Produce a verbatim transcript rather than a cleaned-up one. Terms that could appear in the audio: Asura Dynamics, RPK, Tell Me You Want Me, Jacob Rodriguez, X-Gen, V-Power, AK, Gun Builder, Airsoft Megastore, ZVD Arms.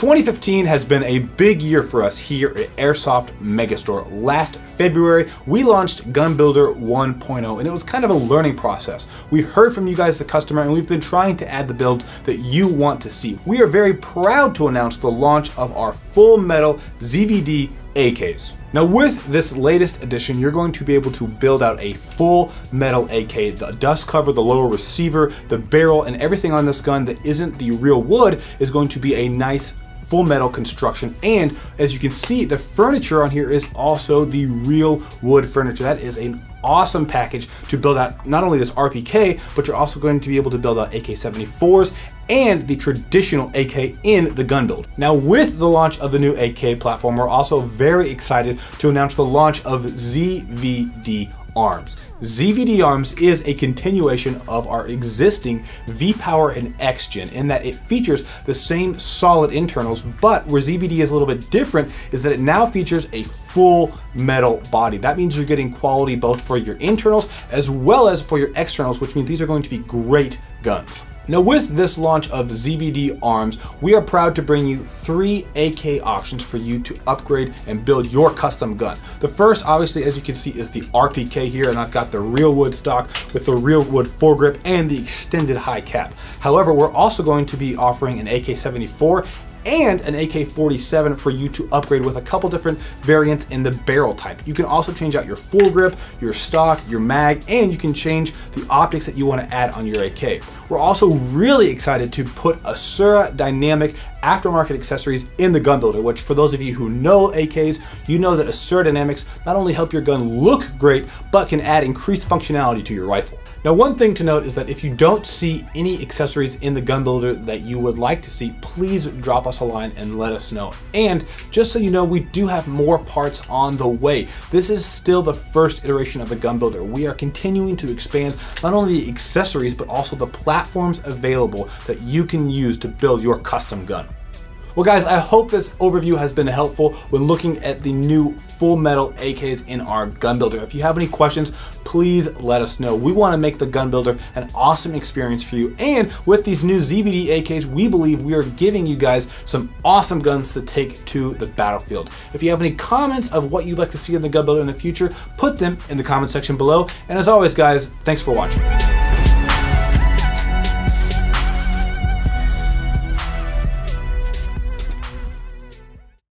twenty fifteen has been a big year for us here at Airsoft Megastore. Last February, we launched Gun Builder one point oh, and it was kind of a learning process. We heard from you guys, the customer, and we've been trying to add the builds that you want to see. We are very proud to announce the launch of our full metal Z V D A Ks. Now with this latest edition, you're going to be able to build out a full metal A K. The dust cover, the lower receiver, the barrel, and everything on this gun that isn't the real wood is going to be a nice full metal construction. And as you can see, the furniture on here is also the real wood furniture. That is an awesome package to build out not only this R P K, but you're also going to be able to build out A K seventy-fours and the traditional A K in the gun build. Now with the launch of the new A K platform, we're also very excited to announce the launch of Z V D Arms. Z V D Arms is a continuation of our existing V-Power and X-Gen in that it features the same solid internals, but where Z V D is a little bit different is that it now features a full metal body. That means you're getting quality both for your internals as well as for your externals, which means these are going to be great guns. Now with this launch of Z V D Arms, we are proud to bring you three A K options for you to upgrade and build your custom gun. The first, obviously, as you can see, is the R P K here, and I've got the real wood stock with the real wood foregrip and the extended high cap. However, we're also going to be offering an A K seventy-four and an A K forty-seven for you to upgrade with a couple different variants in the barrel type. You can also change out your foregrip, your stock, your mag, and you can change the optics that you want to add on your A K. We're also really excited to put Asura Dynamic aftermarket accessories in the Gun Builder, which for those of you who know A Ks, you know that Asura Dynamics not only help your gun look great, but can add increased functionality to your rifle. Now, one thing to note is that if you don't see any accessories in the Gun Builder that you would like to see, please drop us a line and let us know. And just so you know, we do have more parts on the way. This is still the first iteration of the Gun Builder. We are continuing to expand not only the accessories, but also the platforms available that you can use to build your custom gun. Well guys, I hope this overview has been helpful when looking at the new full metal A Ks in our Gun Builder. If you have any questions, please let us know. We want to make the Gun Builder an awesome experience for you. And with these new Z V D A Ks, we believe we are giving you guys some awesome guns to take to the battlefield. If you have any comments of what you'd like to see in the Gun Builder in the future, put them in the comment section below. And as always guys, thanks for watching.